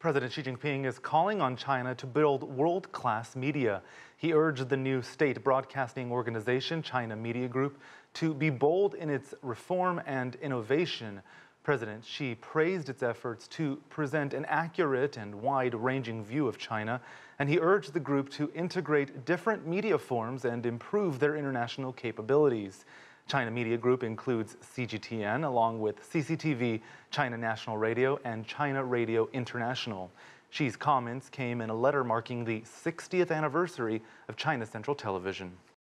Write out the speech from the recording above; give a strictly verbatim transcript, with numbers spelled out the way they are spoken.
President Xi Jinping is calling on China to build world-class media. He urged the new state broadcasting organization, China Media Group, to be bold in its reform and innovation. President Xi praised its efforts to present an accurate and wide-ranging view of China, and he urged the group to integrate different media forms and improve their international capabilities. China Media Group includes C G T N, along with C C T V, China National Radio, and China Radio International. Xi's comments came in a letter marking the sixtieth anniversary of China Central Television.